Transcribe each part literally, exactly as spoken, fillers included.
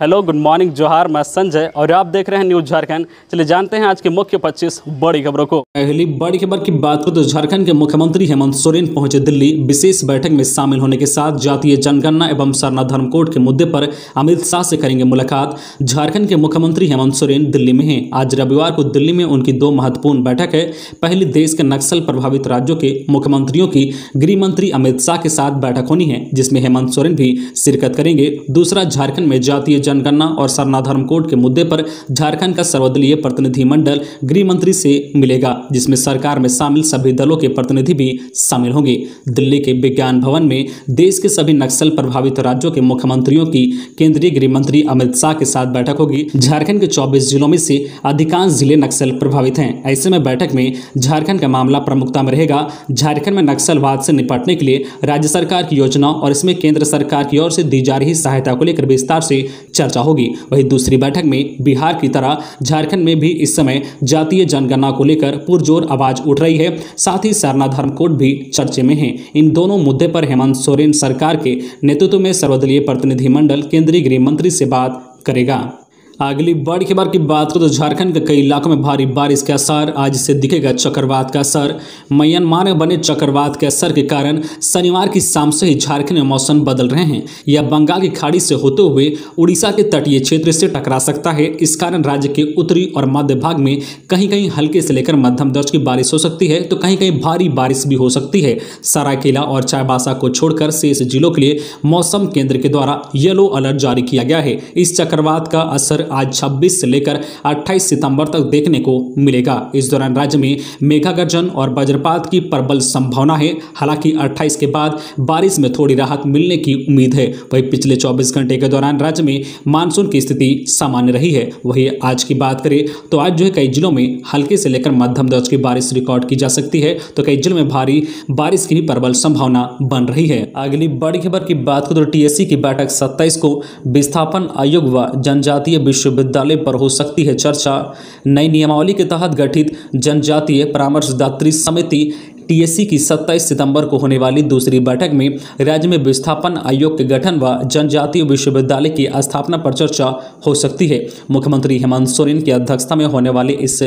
Hello good morning जोहार, मैं संजय और आप देख रहे हैं न्यूज झारखंड। चलिए जानते हैं आज के मुख्य पच्चीस बड़ी खबरों को। पहली बड़ी खबर की बात करें तो झारखंड के मुख्यमंत्री हेमंत सोरेन पहुंचे दिल्ली। विशेष बैठक में शामिल होने के साथ जातीय जनगणना एवं सरना धर्म कोड के मुद्दे पर अमित शाह से करेंगे मुलाकात। झारखंड के मुख्यमंत्री हेमंत सोरेन दिल्ली में है। आज रविवार को दिल्ली में उनकी दो महत्वपूर्ण बैठक है। पहली देश के नक्सल प्रभावित राज्यों के मुख्यमंत्रियों की गृह मंत्री अमित शाह के साथ बैठक होनी है, जिसमें हेमंत सोरेन भी शिरकत करेंगे। दूसरा, झारखंड में जातीय जनगणना और सरना धर्म कोड के मुद्दे पर झारखंड का सर्वदलीय प्रतिनिधिमंडल गृह मंत्री से मिलेगा, जिसमें सरकार में शामिल सभी दलों के प्रतिनिधि भी शामिल होंगे। दिल्ली के विज्ञान भवन में देश के सभी नक्सल प्रभावित राज्यों के मुख्यमंत्रियों की केंद्रीय गृह मंत्री अमित शाह के साथ बैठक होगी। झारखंड के चौबीस जिलों में से अधिकांश जिले नक्सल प्रभावित हैं। ऐसे में बैठक में झारखंड का मामला प्रमुखता में रहेगा। झारखंड में नक्सलवाद से निपटने के लिए राज्य सरकार की योजनाओं और इसमें केंद्र सरकार की ओर से दी जा रही सहायता को लेकर विस्तार से चर्चा होगी। वहीं दूसरी बैठक में बिहार की तरह झारखंड में भी इस समय जातीय जनगणना को लेकर पुरजोर आवाज उठ रही है। साथ ही सरना धर्म कोड भी चर्चे में है। इन दोनों मुद्दे पर हेमंत सोरेन सरकार के नेतृत्व में सर्वदलीय प्रतिनिधिमंडल केंद्रीय गृह मंत्री से बात करेगा। अगली बड़ी खबर की बात करें तो झारखंड के कई इलाकों में भारी बारिश के असर, आज से दिखेगा चक्रवात का असर। म्यांमार में बने चक्रवात के असर के कारण शनिवार की शाम से ही झारखंड में मौसम बदल रहे हैं। यह बंगाल की खाड़ी से होते हुए उड़ीसा के तटीय क्षेत्र से टकरा सकता है। इस कारण राज्य के उत्तरी और मध्य भाग में कहीं कहीं हल्के से लेकर मध्यम दर्ज की बारिश हो सकती है, तो कहीं कहीं भारी बारिश भी हो सकती है। सरायकेला और चाईबासा को छोड़कर शेष जिलों के लिए मौसम केंद्र के द्वारा येलो अलर्ट जारी किया गया है। इस चक्रवात का असर आज छब्बीस से लेकर अट्ठाईस सितंबर तक देखने को मिलेगा। इस दौरान राज्य में मेघागर्जन और वज्रपात की प्रबल संभावना है। हालांकि अट्ठाईस के बाद बारिश में थोड़ी राहत मिलने की उम्मीद है। वहीं पिछले चौबीस घंटे के दौरान राज्य में मानसून की स्थिति सामान्य रही है। वहीं आज की बात करें तो आज जो है कई जिलों में हल्के से लेकर मध्यम दर्ज की बारिश रिकॉर्ड की जा सकती है, तो कई जिलों में भारी बारिश की भी प्रबल संभावना बन रही है। अगली बड़ी खबर की बात करें तो टीएससी की बैठक सत्ताईस को विस्थापन आयोग व जनजातीय विश्वविद्यालय पर हो सकती है चर्चा। नई नियमावली के तहत गठित जनजातीय परामर्शदात्री समिति टीएससी की सत्ताईस सितंबर को होने वाली दूसरी बैठक में राज्य में विस्थापन आयोग के गठन व जनजातीय विश्वविद्यालय की स्थापना पर चर्चा हो सकती है। मुख्यमंत्री हेमंत सोरेन की अध्यक्षता में होने वाली इस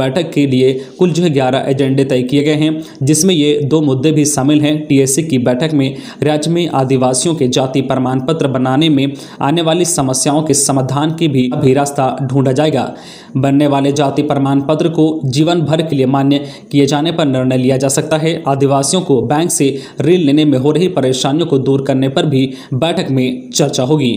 बैठक के लिए कुल जो है ग्यारह एजेंडे तय किए गए हैं, जिसमें ये दो मुद्दे भी शामिल हैं। टीएससी की बैठक में राज्य में आदिवासियों के जाति प्रमाण पत्र बनाने में आने वाली समस्याओं के समाधान की भी, भी रास्ता ढूंढा जाएगा। बनने वाले जाति प्रमाण पत्र को जीवन भर के लिए मान्य किए जाने पर निर्णय लिया जा सकता है। आदिवासियों को बैंक से ऋण लेने में हो रही परेशानियों को दूर करने पर भी बैठक में चर्चा होगी।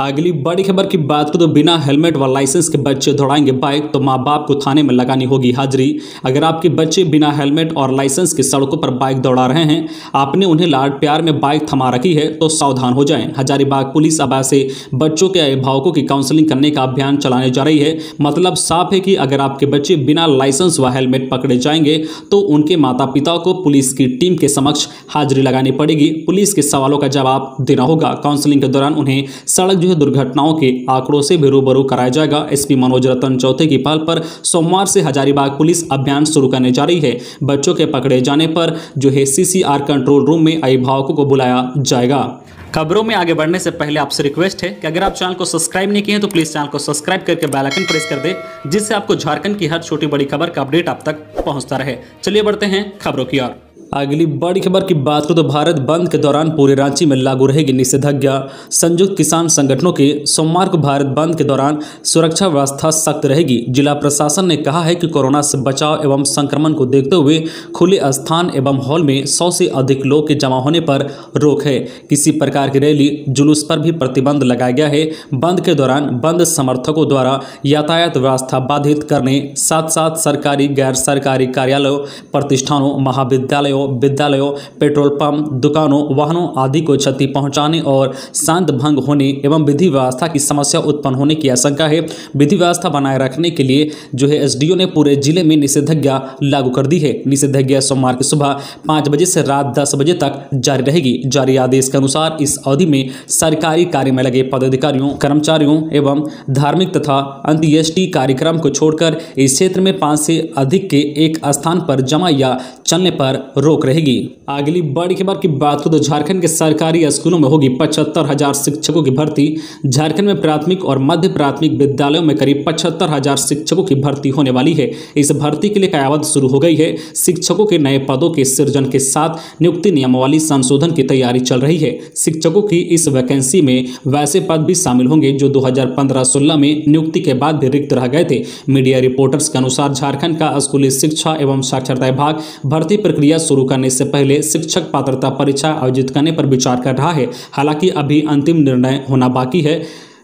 अगली बड़ी खबर की बात करें तो बिना हेलमेट व लाइसेंस के बच्चे दौड़ाएंगे बाइक तो माँ बाप को थाने में लगानी होगी हाजिरी। अगर आपके बच्चे बिना हेलमेट और लाइसेंस के सड़कों पर बाइक दौड़ा रहे हैं, आपने उन्हें लाड प्यार में बाइक थमा रखी है, तो सावधान हो जाएं। हजारीबाग पुलिस अब ऐसे बच्चों के अभिभावकों की काउंसलिंग करने का अभियान चलाने जा रही है। मतलब साफ है कि अगर आपके बच्चे बिना लाइसेंस व हेलमेट पकड़े जाएंगे तो उनके माता पिता को पुलिस की टीम के समक्ष हाजिरी लगानी पड़ेगी। पुलिस के सवालों का जवाब देना होगा। काउंसलिंग के दौरान उन्हें सड़क जो है दुर्घटनाओं के आंकड़ों से भी रूबरू कराया जाएगा। एसपी मनोज रतन चौधरी की पहल पर सोमवार से हजारीबाग पुलिस अभियान शुरू करने जा रही है। बच्चों के पकड़े जाने पर जो है सीसीआर कंट्रोल रूम में अभिभावकों को बुलाया जाएगा। खबरों में आगे बढ़ने से पहले आपसे रिक्वेस्ट है कि अगर आप चैनल को सब्सक्राइब नहीं किए हैं तो प्लीज चैनल को सब्सक्राइब करके बेल आइकन प्रेस कर दे, जिससे आपको झारखंड की हर छोटी बड़ी खबर का अपडेट आप तक पहुंचता रहे। चलिए बढ़ते हैं खबरों की ओर। अगली बड़ी खबर की बात करें तो भारत बंद के दौरान पूरे रांची में लागू रहेगी निषेधाज्ञा। संयुक्त किसान संगठनों के सोमवार को भारत बंद के दौरान सुरक्षा व्यवस्था सख्त रहेगी। जिला प्रशासन ने कहा है कि कोरोना से बचाव एवं संक्रमण को देखते हुए खुले स्थान एवं हॉल में सौ से अधिक लोग के जमा होने पर रोक है। किसी प्रकार की रैली जुलूस पर भी प्रतिबंध लगाया गया है। बंद के दौरान बंद समर्थकों द्वारा यातायात व्यवस्था बाधित करने साथ साथ सरकारी गैर सरकारी कार्यालयों, प्रतिष्ठानों, महाविद्यालयों, विद्यालयों, पेट्रोल पंप, दुकानों, वाहनों आदि को क्षति पहुंचाने और शांत भंग होने एवं विधि व्यवस्था की समस्या उत्पन्न होने की आशंका है। विधि व्यवस्था बनाए रखने के लिए जो है एसडीओ ने पूरे जिले में निषेधाज्ञा लागू कर दी है। निषेधाज्ञा सोमवार की सुबह पाँच बजे से रात दस बजे तक जारी रहेगी। जारी आदेश के अनुसार इस अवधि में सरकारी कार्य में लगे पदाधिकारियों, कर्मचारियों एवं धार्मिक तथा अंत्येष्टि कार्यक्रम को छोड़कर इस क्षेत्र में पाँच से अधिक के एक स्थान पर जमा या चलने पर रोक रहेगी। अगली बड़ी खबर की बात करें तो झारखंड के सरकारी स्कूलों में होगी पचहत्तर हजार शिक्षकों की भर्ती। झारखंड में प्राथमिक और मध्य प्राथमिक विद्यालयों में करीब पचहत्तर हजार शिक्षकों की भर्ती होने वाली है। इस भर्ती के लिए कयावत शुरू हो गई है। शिक्षकों के नए पदों के सृजन के साथ नियुक्ति नियमावली संशोधन की तैयारी चल रही है। शिक्षकों की इस वैकेंसी में वैसे पद भी शामिल होंगे जो दो हजार पंद्रह सोलह में नियुक्ति के बाद भी रिक्त रह गए थे। मीडिया रिपोर्टर्स के अनुसार झारखंड का स्कूली शिक्षा एवं साक्षरता विभाग भर्ती प्रक्रिया शुरू करने से पहले शिक्षक पात्रता परीक्षा आयोजित करने पर विचार कर रहा है। हालांकि अभी अंतिम निर्णय होना बाकी है।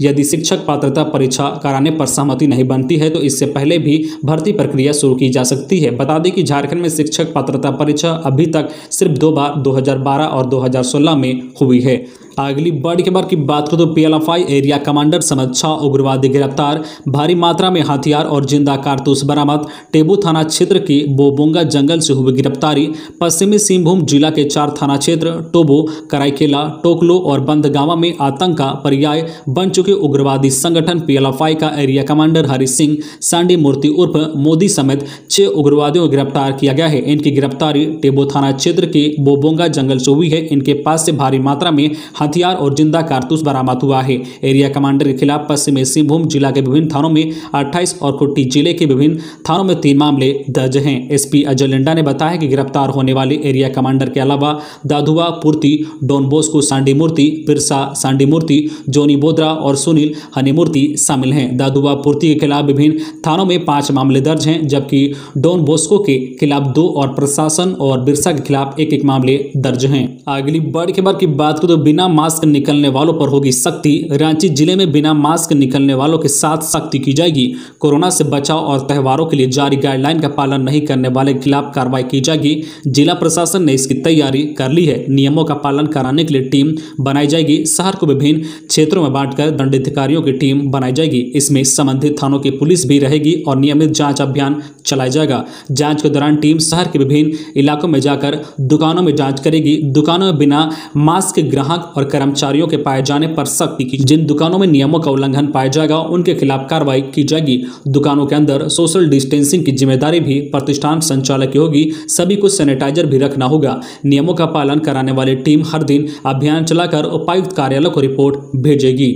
यदि शिक्षक पात्रता परीक्षा कराने पर सहमति नहीं बनती है तो इससे पहले भी भर्ती प्रक्रिया शुरू की जा सकती है। बता दें कि झारखंड में शिक्षक पात्रता परीक्षा अभी तक सिर्फ दो बार दो हज़ार बारह और दो हज़ार सोलह में हुई है। अगली बड़ी खबर की बात करें तो पीएलएफआई एरिया कमांडर समेत छह उग्रवादी गिरफ्तार, भारी मात्रा में हथियार और जिंदा कारतूस बरामद। टेबू थाना क्षेत्र के बोबोंगा जंगल से हुई गिरफ्तारी। पश्चिमी सिंहभूम जिला के चार थाना क्षेत्र टोबो, कराईकेला, टोकलो और बंदगावा में आतंक का पर्याय बन चुके उग्रवादी संगठन पीएलएफआई का एरिया कमांडर हरि सिंह सांडी मूर्ति उर्फ मोदी समेत छह उग्रवादियों को गिरफ्तार किया गया है। इनकी गिरफ्तारी टेबो थाना क्षेत्र के बोबोंगा जंगल से हुई है। इनके पास से भारी मात्रा में हथियार और जिंदा कारतूस बरामद हुआ है। एरिया कमांडर के खिलाफ पश्चिमी सिंहभूम जिला के विभिन्न थानों में अट्ठाईस और खुट्टी जिले के विभिन्न थानों में तीन मामले दर्ज हैं। एसपी अजय लिंडा ने बताया कि गिरफ्तार होने वाले एरिया कमांडर के अलावा Dadua Purti, Don Bosco Sandi Murti, Birsa Sandi Murti, Johnny Bodra और सुनील हनीमूर्ति शामिल हैं। दादुआ पूर्ति के खिलाफ विभिन्न थानों में पांच मामले दर्ज हैं, जबकि डॉन बोस्को के खिलाफ दो और प्रशासन और बिरसा के खिलाफ एक एक मामले दर्ज हैं। अगली बड़ी खबर की बात करें तो बिना मास्क निकलने वालों पर होगी सख्ती। रांची जिले में बिना मास्क निकलने वालों के साथ सख्ती की जाएगी। कोरोना से बचाव और त्योहारों के लिए जारी गाइडलाइन का पालन नहीं करने वाले के खिलाफ कार्रवाई की जाएगी। जिला प्रशासन ने इसकी तैयारी कर ली है। नियमों का पालन कराने के लिए टीम बनाई जाएगी। शहर को विभिन्न क्षेत्रों में बांटकर दंडाधिकारियों की टीम बनाई जाएगी। इसमें संबंधित थानों की पुलिस भी रहेगी और नियमित जाँच अभियान चलाया जाएगा। जाँच के दौरान टीम शहर के विभिन्न इलाकों में जाकर दुकानों में जाँच करेगी। दुकानों में बिना मास्क के ग्राहक और कर्मचारियों के पाए जाने पर सख्ती की। जिन दुकानों में नियमों का उल्लंघन पाया जाएगा उनके खिलाफ कार्रवाई की जाएगी। दुकानों के अंदर सोशल डिस्टेंसिंग की जिम्मेदारी भी प्रतिष्ठान संचालक की होगी। सभी को सैनिटाइजर भी रखना होगा। नियमों का पालन कराने वाली टीम हर दिन अभियान चलाकर उपायुक्त कार्यालय को रिपोर्ट भेजेगी।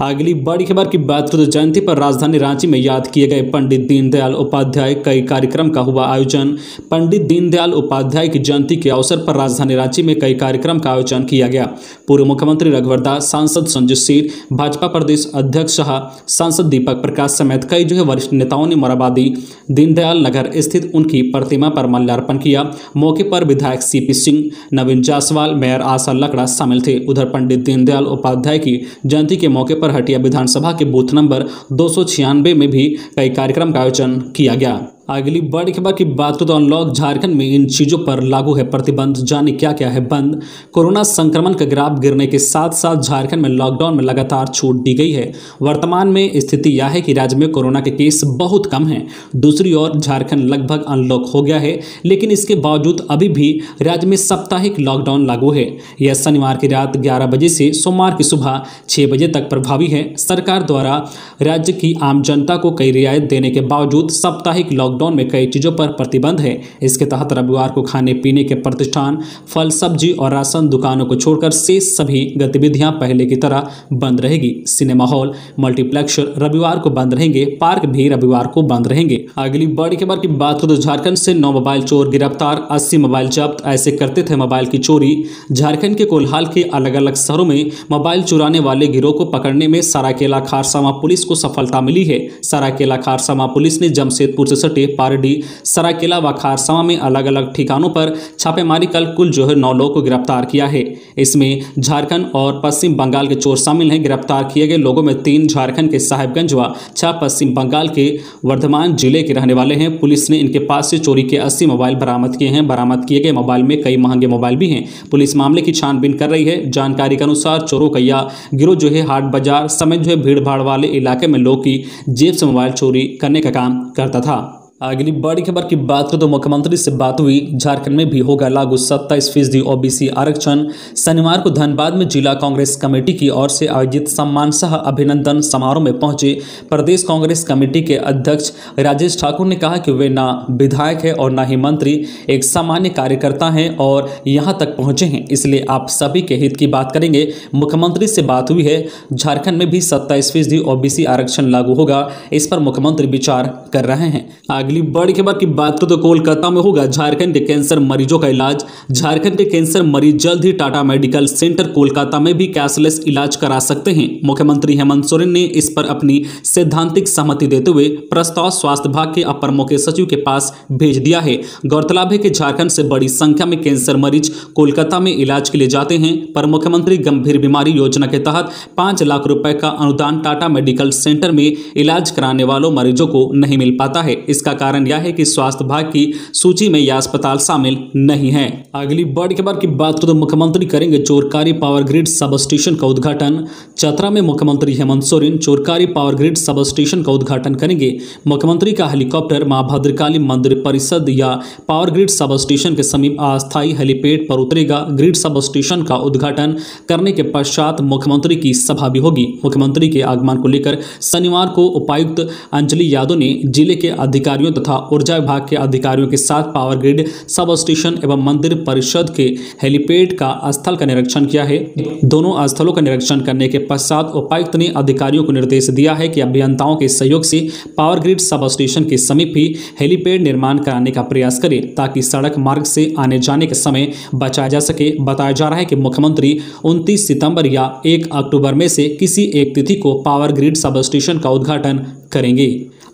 अगली बड़ी खबर की बात करें तो जयंती पर राजधानी रांची में याद किए गए पंडित दीनदयाल उपाध्याय कई कार्यक्रम का हुआ आयोजन। पंडित दीनदयाल उपाध्याय की जयंती के अवसर पर राजधानी रांची में कई कार्यक्रम का आयोजन किया गया। पूर्व मुख्यमंत्री रघुवर दास, सांसद संजय सिंह, भाजपा प्रदेश अध्यक्ष शाह, सांसद दीपक प्रकाश समेत कई जो है वरिष्ठ नेताओं ने मोराबादी दीनदयाल नगर स्थित उनकी प्रतिमा पर माल्यार्पण किया। मौके पर विधायक C P Singh, Naveen Jaiswal, mayor Asha Lakra शामिल थे। उधर पंडित दीनदयाल उपाध्याय की जयंती के मौके पर हटिया विधानसभा के बूथ नंबर दो सौ छियानवे में भी कई कार्यक्रम का आयोजन किया गया। अगली बड़ी खबर की बात करें तो अनलॉक झारखंड में इन चीज़ों पर लागू है प्रतिबंध। जाने क्या क्या है बंद। कोरोना संक्रमण का ग्राफ गिरने के साथ साथ झारखंड में लॉकडाउन में लगातार छूट दी गई है। वर्तमान में स्थिति यह है कि राज्य में कोरोना के केस बहुत कम हैं। दूसरी ओर झारखंड लगभग अनलॉक हो गया है, लेकिन इसके बावजूद अभी भी राज्य में साप्ताहिक लॉकडाउन लागू है। यह शनिवार की रात ग्यारह बजे से सोमवार की सुबह छः बजे तक प्रभावी है। सरकार द्वारा राज्य की आम जनता को कई रियायत देने के बावजूद साप्ताहिक लॉकडाउन लॉकडाउन में कई चीज़ों पर प्रतिबंध है। इसके तहत रविवार को खाने पीने के प्रतिष्ठान, फल सब्जी और राशन दुकानों को छोड़कर शेष सभी गतिविधियां पहले की तरह बंद रहेगी। सिनेमा हॉल, मल्टीप्लेक्स रविवार को बंद रहेंगे। पार्क भी रविवार को बंद रहेंगे। अगली बड़ी खबर की बात करें तो झारखंड से नौ मोबाइल चोर गिरफ्तार, अस्सी मोबाइल जब्त। ऐसे करते थे मोबाइल की चोरी। झारखंड के कोल्हाल के अलग अलग शहरों में मोबाइल चुराने वाले गिरोह को पकड़ने में सरायकेला खरसावां पुलिस को सफलता मिली है। सरायकेला खरसावां पुलिस ने जमशेदपुर से सटे पारडी, सरायकेला व खरसावां में अलग अलग ठिकानों पर छापेमारी कर कुल जो है नौ लोगों को गिरफ्तार किया है। इसमें झारखंड और पश्चिम बंगाल के चोर शामिल हैं। गिरफ्तार किए गए लोगों में तीन झारखंड के साहेबगंज व छह पश्चिम बंगाल के वर्धमान जिले के रहने वाले हैं। पुलिस ने इनके पास से चोरी के अस्सी मोबाइल बरामद किए हैं। बरामद किए गए मोबाइल में कई महंगे मोबाइल भी हैं। पुलिस मामले की छानबीन कर रही है। जानकारी के अनुसार चोरों का यह गिरोह जो है हाट बाजार समेत जो है भीड़ भाड़ वाले इलाके में लोग की जेब से मोबाइल चोरी करने का काम करता था। अगली बड़ी खबर की बात करें तो मुख्यमंत्री से बात हुई। झारखंड में भी होगा लागू सत्ताईस फीसदी ओबीसी आरक्षण। शनिवार को धनबाद में जिला कांग्रेस कमेटी की ओर से आयोजित सम्मान सह अभिनंदन समारोह में पहुंचे प्रदेश कांग्रेस कमेटी के अध्यक्ष राजेश ठाकुर ने कहा कि वे ना विधायक है और ना ही मंत्री, एक सामान्य कार्यकर्ता हैं और यहाँ तक पहुँचे हैं, इसलिए आप सभी के हित की बात करेंगे। मुख्यमंत्री से बात हुई है। झारखंड में भी सत्ताईस फीसदी ओबीसी आरक्षण लागू होगा, इस पर मुख्यमंत्री विचार कर रहे हैं। बड़ी खबर की बात करें तो कोलकाता में होगा झारखंड के कैंसर मरीजों का इलाज। झारखंड के कैंसर मरीज जल्द ही टाटा मेडिकल सेंटर कोलकाता में भी कैशलेस इलाज करा सकते हैं। मुख्यमंत्री हेमंत सोरेन ने इस पर अपनी सैद्धांतिक सहमति देते हुए प्रस्ताव स्वास्थ्य विभाग के अपर मुख्य सचिव के पास भेज दिया है। गौरतलब है कि झारखंड से बड़ी संख्या में कैंसर मरीज कोलकाता में इलाज के लिए जाते हैं, पर मुख्यमंत्री गंभीर बीमारी योजना के तहत पांच लाख रुपए का अनुदान टाटा मेडिकल सेंटर में इलाज कराने वालों मरीजों को नहीं मिल पाता है। इसका कारण यह है कि स्वास्थ्य विभाग की सूची में यह अस्पताल शामिल नहीं है। अगली बड़ी खबर की बात करें तो मुख्यमंत्री करेंगे Chorkari power grid sub station का उद्घाटन। चतरा में मुख्यमंत्री Hemant Soren Chorkari power grid sub station का उद्घाटन करेंगे। मुख्यमंत्री का हेलीकॉप्टर मां भद्रकाली मंदिर परिषद या पावर ग्रिड सब स्टेशन के समीप अस्थायी हेलीपैड पर उतरेगा। ग्रिड सब स्टेशन का उद्घाटन करने के पश्चात मुख्यमंत्री की सभा भी होगी। मुख्यमंत्री के आगमन को लेकर शनिवार को उपायुक्त अंजलि यादव ने जिले के अधिकारियों तथा ऊर्जा विभाग के अधिकारियों के साथ पावर ग्रिड सब स्टेशन एवं मंदिर परिषद के हेलीपैड का स्थल का निरीक्षण किया है। दोनों स्थलों का निरीक्षण करने के पश्चात उपायुक्त ने अधिकारियों को निर्देश दिया है कि अभियंताओं के सहयोग से पावर ग्रिड सब स्टेशन के समीप ही हेलीपैड निर्माण कराने का प्रयास करें ताकि सड़क मार्ग से आने जाने के समय बचाया जा सके। बताया जा रहा है कि मुख्यमंत्री उनतीस सितंबर या एक अक्टूबर में से किसी एक तिथि को पावर ग्रिड सब स्टेशन का उद्घाटन करेंगे।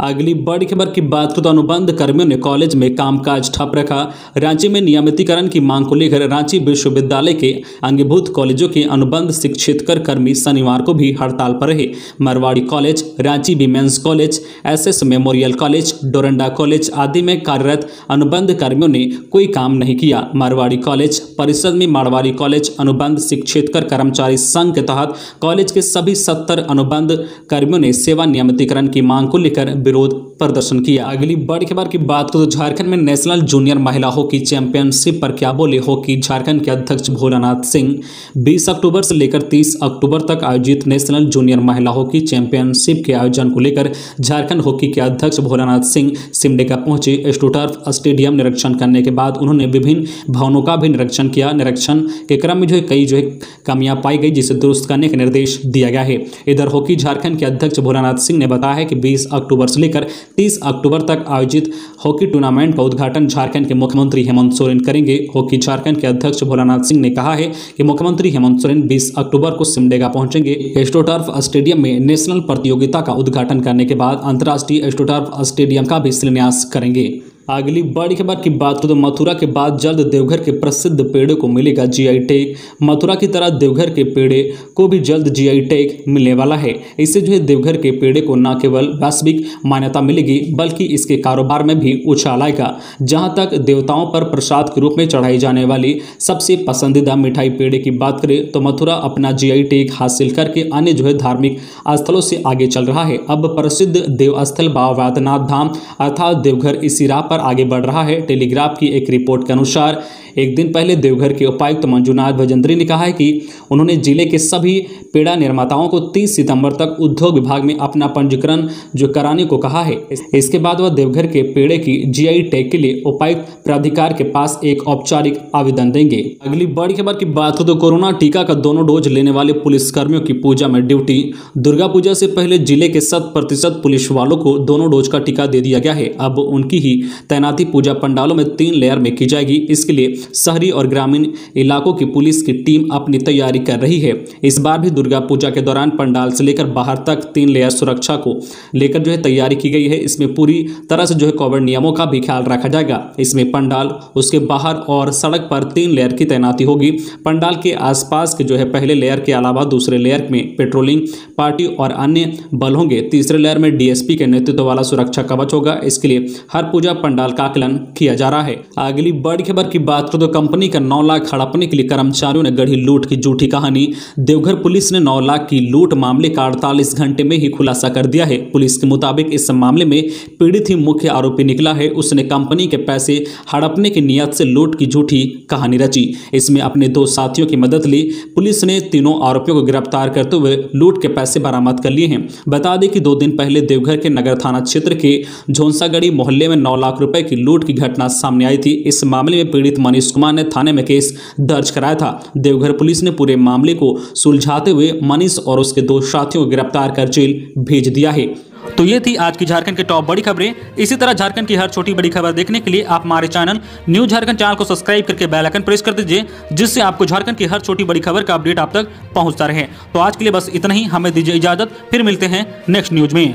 अगली बड़ी खबर की बात करें तो अनुबंध कर्मियों ने कॉलेज में कामकाज ठप रखा। रांची में नियमितीकरण की मांग को लेकर रांची विश्वविद्यालय के अंगीभूत कॉलेजों के अनुबंध शिक्षकेतर कर्मी शनिवार को भी हड़ताल पर रहे। Marwari college, Ranchi women's college, SS memorial college, Doranda college आदि में कार्यरत अनुबंध कर्मियों ने कोई काम नहीं किया। मारवाड़ी कॉलेज परिषद में मारवाड़ी कॉलेज अनुबंध शिक्षकेतर कर्मचारी संघ के तहत कॉलेज के सभी सत्तर अनुबंध कर्मियों ने सेवा नियमितीकरण की मांग को लेकर विरोध प्रदर्शन किया। अगली बड़ी खबर की बात करें तो झारखंड में नेशनल जूनियर महिला हॉकी चैंपियनशिप पर क्या बोले हॉकी झारखंड के अध्यक्ष भोलानाथ सिंह। बीस अक्टूबर से लेकर तीस अक्टूबर तक आयोजित नेशनल जूनियर महिला हॉकी चैंपियनशिप के आयोजन को लेकर झारखंड हॉकी के अध्यक्ष भोलानाथ सिंह सिमडेगा पहुंचे। स्टूटर्फ स्टेडियम निरीक्षण करने के बाद उन्होंने विभिन्न भवनों का भी निरीक्षण किया। निरीक्षण के क्रम में जो है कई जो है कमियां पाई गई, जिसे दुरुस्त करने का निर्देश दिया गया है। इधर हॉकी झारखंड के अध्यक्ष भोलानाथ सिंह ने बताया है कि बीस अक्टूबर लेकर तीस अक्टूबर तक आयोजित हॉकी टूर्नामेंट का उद्घाटन झारखंड के मुख्यमंत्री हेमंत सोरेन करेंगे। हॉकी झारखंड के अध्यक्ष भोलानाथ सिंह ने कहा है कि मुख्यमंत्री हेमंत सोरेन बीस अक्टूबर को सिमडेगा पहुंचेंगे। स्टोटर्फ स्टेडियम में नेशनल प्रतियोगिता का उद्घाटन करने के बाद अंतर्राष्ट्रीय स्टोटर्फ स्टेडियम का भी शिलान्यास करेंगे। अगली बड़ी खबर की बात करें तो मथुरा के बाद जल्द देवघर के प्रसिद्ध पेड़े को मिलेगा जीआई टैग। मथुरा की तरह देवघर के पेड़े को भी जल्द जीआई टैग मिलने वाला है। इससे जो है देवघर के पेड़े को न केवल वैश्विक मान्यता मिलेगी बल्कि इसके कारोबार में भी उछाल आएगा। जहां तक देवताओं पर प्रसाद के रूप में चढ़ाई जाने वाली सबसे पसंदीदा मिठाई पेड़े की बात करें तो मथुरा अपना जीआई टैग हासिल करके अन्य जो है धार्मिक स्थलों से आगे चल रहा है। अब प्रसिद्ध देवस्थल बाद्यनाथ धाम अर्थात देवघर इसी राह आगे बढ़ रहा है। टेलीग्राफ की एक रिपोर्ट के अनुसार एक दिन पहले देवघर के उपायुक्त तो मंजुनाथ भजंत्री ने कहा है कि उन्होंने जिले के सभी पेड़ा निर्माताओं को तीस सितंबर तक उद्योग विभाग में अपना पंजीकरण जो कराने को कहा है। इसके बाद वह देवघर के पेड़े की जीआई टैग के लिए उपायुक्त प्राधिकार के पास एक औपचारिक आवेदन देंगे। अगली बड़ी खबर की बात करें तो कोरोना टीका का दोनों डोज लेने वाले पुलिसकर्मियों की पूजा में ड्यूटी। दुर्गा पूजा से पहले जिले के शत प्रतिशत पुलिस वालों को दोनों डोज का टीका दे दिया गया है। अब उनकी ही तैनाती पूजा पंडालों में तीन लेयर में की जाएगी। इसके लिए शहरी और ग्रामीण इलाकों की पुलिस की टीम अपनी तैयारी कर रही है। इस बार भी दुर्गा पूजा के दौरान पंडाल से लेकर बाहर तक तीन लेयर सुरक्षा को लेकर जो है तैयारी की गई है। इसमें पूरी तरह से जो है कोविड नियमों का भी ख्याल रखा जाएगा। इसमें पंडाल, उसके बाहर और सड़क पर तीन लेयर की तैनाती होगी। पंडाल के आसपास के जो है पहले लेयर के अलावा दूसरे लेयर में पेट्रोलिंग पार्टी और अन्य बल होंगे। तीसरे लेयर में डीएसपी के नेतृत्व वाला सुरक्षा कवच होगा। इसके लिए हर पूजा पंडाल का आकलन किया जा रहा है। अगली बड़ी खबर की बात खुद कंपनी का नौ लाख हड़पने के लिए कर्मचारियों ने गढ़ी लूट की झूठी कहानी। देवघर पुलिस ने नौ लाख की लूट मामले का अड़तालीस घंटे में ही खुलासा कर दिया है। पुलिस के मुताबिक इस मामले में पीड़ित ही मुख्य आरोपी निकला है। उसने कंपनी के पैसे हड़पने की नियत से लूट की झूठी कहानी रची। इसमें अपने दो साथियों की मदद ली। पुलिस ने तीनों आरोपियों को गिरफ्तार करते हुए लूट के पैसे बरामद कर लिए हैं। बता दें कि दो दिन पहले देवघर के नगर थाना क्षेत्र के झोंसागढ़ी मोहल्ले में नौ लाख रुपए की लूट की घटना सामने आई थी। इस मामले में पीड़ित मनीष कुमार ने थाने में केस दर्ज कराया था। देवघर पुलिस ने पूरे मामले को सुलझाते हुए मनीष और उसके दो साथियों को गिरफ्तार कर जेल भेज दिया है। तो ये थी आज की झारखंड की टॉप बड़ी खबरें। इसी तरह झारखंड की हर छोटी बड़ी खबर देखने के लिए आप हमारे चैनल न्यूज झारखंड चैनल को सब्सक्राइब करके बेल आइकन प्रेस कर दीजिए, जिससे आपको झारखंड की हर छोटी बड़ी खबर का अपडेट आप तक पहुंचता रहे। तो आज के लिए बस इतना ही, हमें दीजिए इजाजत, फिर मिलते हैं नेक्स्ट न्यूज में।